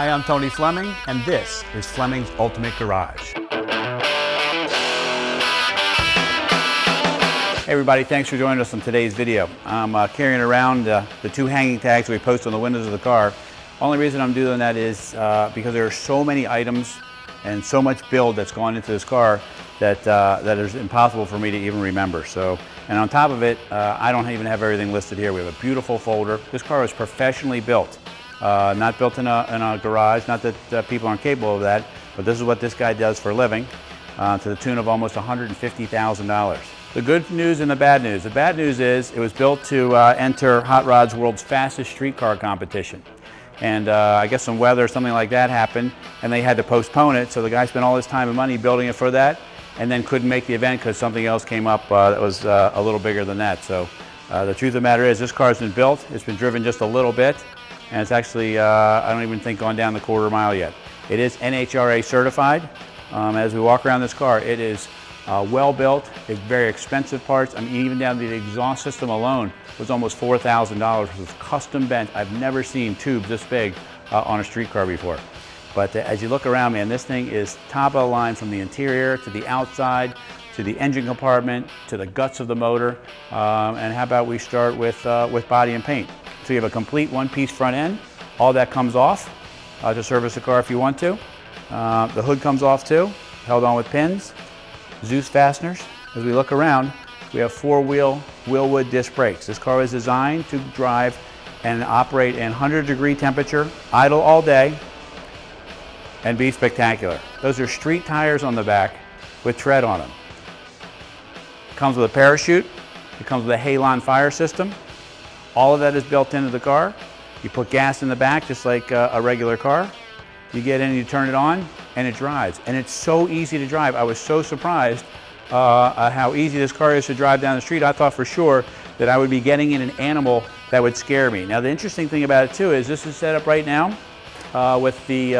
Hi, I'm Tony Fleming, and this is Fleming's Ultimate Garage. Hey everybody, thanks for joining us on today's video. I'm carrying around the two hanging tags we post on the windows of the car. Only reason I'm doing that is because there are so many items and so much build that's gone into this car that is impossible for me to even remember. So, and on top of it, I don't even have everything listed here. We have a beautiful folder. This car is professionally built. Not built in a garage, not that people aren't capable of that, but this is what this guy does for a living, to the tune of almost $150,000. The good news and the bad news. The bad news is it was built to enter Hot Rods World's fastest streetcar competition. And I guess some weather or something like that happened, and they had to postpone it, so the guy spent all his time and money building it for that, and then couldn't make the event because something else came up that was a little bigger than that. So the truth of the matter is this car's been built, it's been driven just a little bit, and it's actually, I don't even think gone down the quarter mile yet. It is NHRA certified. As we walk around this car, it is well built. It's very expensive parts. I mean, even down to the exhaust system alone was almost $4,000. It was custom bent. I've never seen tubes this big on a street car before. But as you look around, man, this thing is top of the line from the interior to the outside, to the engine compartment, to the guts of the motor. And how about we start with body and paint? So you have a complete one-piece front end. All that comes off to service the car if you want to. The hood comes off too, held on with pins. Zeus fasteners. As we look around, we have four-wheel Wilwood disc brakes. This car is designed to drive and operate in 100-degree temperature, idle all day, and be spectacular. Those are street tires on the back with tread on them. It comes with a parachute. It comes with a Halon fire system. All of that is built into the car. You put gas in the back just like a regular car. You get in and you turn it on and it drives. And it's so easy to drive. I was so surprised how easy this car is to drive down the street. I thought for sure that I would be getting in an animal that would scare me. Now the interesting thing about it too is this is set up right now with the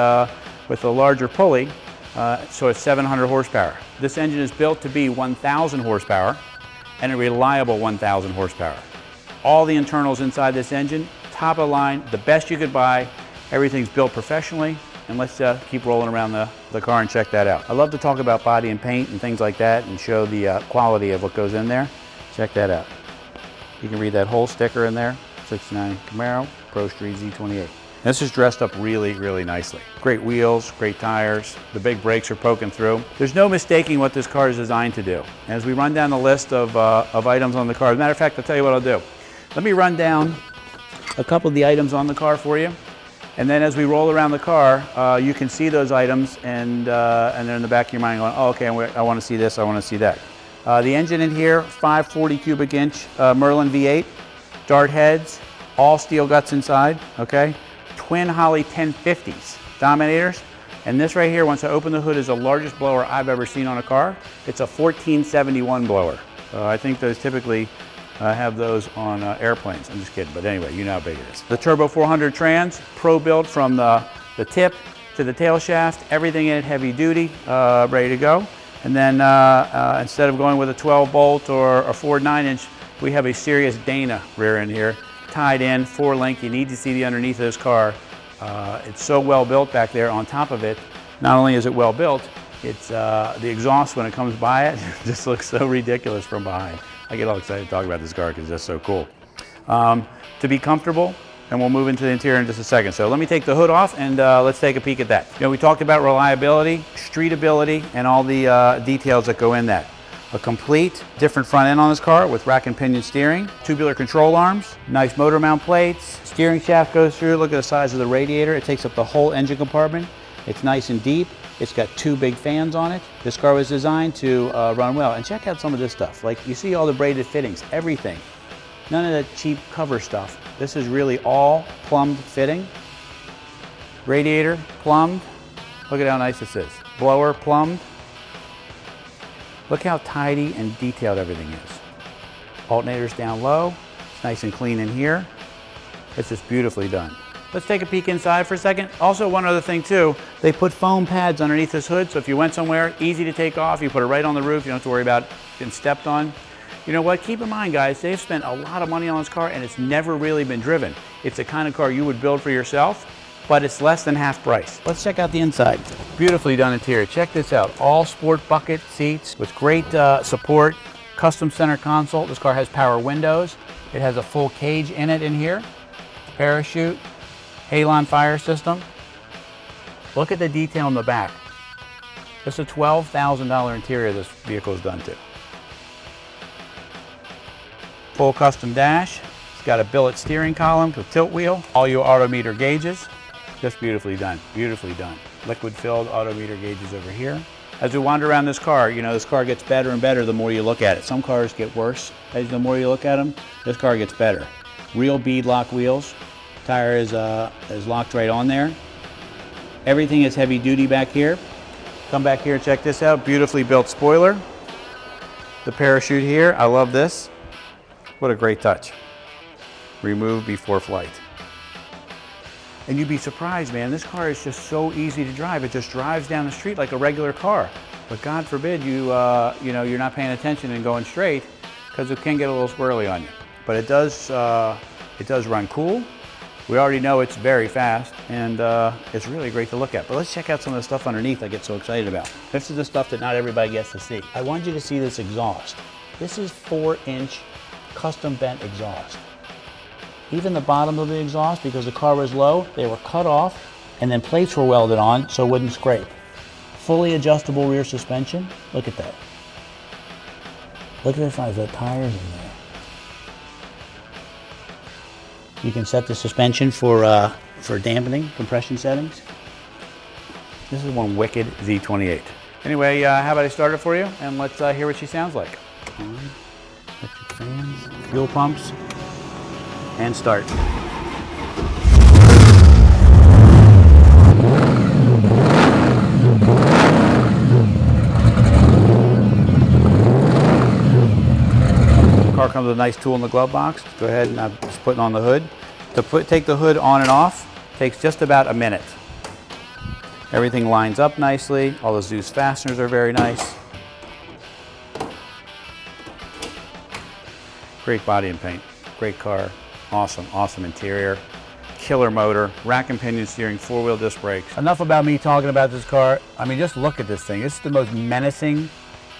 larger pulley, so it's 700 horsepower. This engine is built to be 1,000 horsepower and a reliable 1,000 horsepower. All the internals inside this engine, top of the line, the best you could buy. Everything's built professionally, and let's keep rolling around the car and check that out. I love to talk about body and paint and things like that and show the quality of what goes in there. Check that out. You can read that whole sticker in there, 69 Camaro, Pro Street Z28. This is dressed up really, really nicely. Great wheels, great tires, the big brakes are poking through. There's no mistaking what this car is designed to do. As we run down the list of items on the car, as a matter of fact, I'll tell you what I'll do. Let me run down a couple of the items on the car for you, and then as we roll around the car, you can see those items, and they're in the back of your mind going, oh, okay, I want to see this, I want to see that. The engine in here, 540 cubic inch Merlin V8, Dart heads, all steel guts inside, okay? Twin Holley 1050s, Dominators, and this right here, once I open the hood, is the largest blower I've ever seen on a car. It's a 1471 blower. I think those typically have those on airplanes. I'm just kidding, but anyway, you know how big it is. The Turbo 400 trans, pro build from the tip to the tail shaft, everything in it heavy duty, ready to go. And then instead of going with a 12 bolt or a Ford 9-inch, we have a serious Dana rear end here, tied in, 4-link. You need to see the underneath of this car. It's so well built back there. On top of it, not only is it well built, it's the exhaust when it comes by it just looks so ridiculous from behind. I get all excited to talk about this car because it's just so cool. To be comfortable, and we'll move into the interior in just a second. So let me take the hood off and let's take a peek at that. You know, we talked about reliability, streetability, and all the details that go in that. A complete different front end on this car with rack and pinion steering, tubular control arms, nice motor mount plates, steering shaft goes through. Look at the size of the radiator. It takes up the whole engine compartment. It's nice and deep. It's got two big fans on it. This car was designed to run well. And check out some of this stuff. Like, you see all the braided fittings, everything. None of that cheap cover stuff. This is really all plumbed fitting. Radiator, plumbed. Look at how nice this is. Blower, plumbed. Look how tidy and detailed everything is. Alternator's down low. It's nice and clean in here. It's just beautifully done. Let's take a peek inside for a second. Also, one other thing too, they put foam pads underneath this hood, so if you went somewhere, easy to take off, you put it right on the roof, you don't have to worry about getting stepped on. You know what, keep in mind guys, they've spent a lot of money on this car and it's never really been driven. It's the kind of car you would build for yourself but it's less than half price. Let's check out the inside. Beautifully done interior. Check this out. All sport bucket seats with great support. Custom center console. This car has power windows. It has a full cage in it in here. Parachute. Halon fire system. Look at the detail in the back. This is a $12,000 interior this vehicle is done to. Full custom dash. It's got a billet steering column with tilt wheel. All your Auto Meter gauges. Just beautifully done. Beautifully done. Liquid filled Auto Meter gauges over here. As we wander around this car, you know, this car gets better and better the more you look at it. Some cars get worse as the more you look at them. This car gets better. Real bead lock wheels. Tire is locked right on there. Everything is heavy duty back here. Come back here and check this out. Beautifully built spoiler. The parachute here. I love this. What a great touch. Remove before flight. And you'd be surprised, man, this car is just so easy to drive. It just drives down the street like a regular car. But God forbid you, you're not paying attention and going straight, because it can get a little squirrely on you. But it does run cool. We already know it's very fast, and it's really great to look at. But let's check out some of the stuff underneath I get so excited about. This is the stuff that not everybody gets to see. I want you to see this exhaust. This is 4-inch custom bent exhaust. Even the bottom of the exhaust, because the car was low, they were cut off and then plates were welded on so it wouldn't scrape. Fully adjustable rear suspension. Look at that. Look at the size of the tires in there. You can set the suspension for dampening, compression settings. This is one wicked Z28. Anyway, how about I start it for you and let's hear what she sounds like. Electric fans, fuel pumps. And start. Car comes with a nice tool in the glove box. Go ahead and I'm just putting on the hood. To take the hood on and off takes just about a minute. Everything lines up nicely. All the Zeus fasteners are very nice. Great body and paint. Great car. Awesome, awesome interior, killer motor, rack and pinion steering, four-wheel disc brakes. Enough about me talking about this car. I mean, just look at this thing. This is the most menacing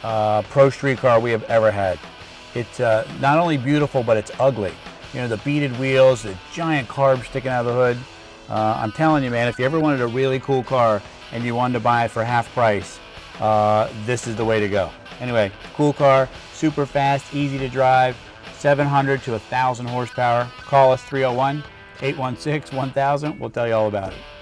Pro Street car we have ever had. It's not only beautiful, but it's ugly. You know, the beaded wheels, the giant carbs sticking out of the hood. I'm telling you, man, if you ever wanted a really cool car and you wanted to buy it for half price, this is the way to go. Anyway, cool car, super fast, easy to drive. 700 to 1,000 horsepower. Call us 301-816-1000. We'll tell you all about it.